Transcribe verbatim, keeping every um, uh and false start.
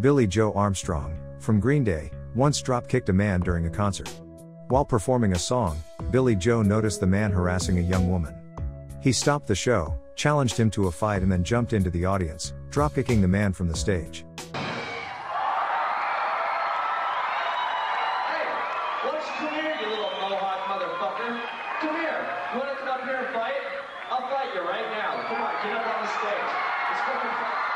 Billie Joe Armstrong, from Green Day, once drop-kicked a man during a concert. While performing a song, Billie Joe noticed the man harassing a young woman. He stopped the show, challenged him to a fight and then jumped into the audience, drop-kicking the man from the stage. Come here, you little mohawk motherfucker. Come here. You want to come up here and fight? I'll fight you right now. Come on, get up on the stage. Let's fucking fight.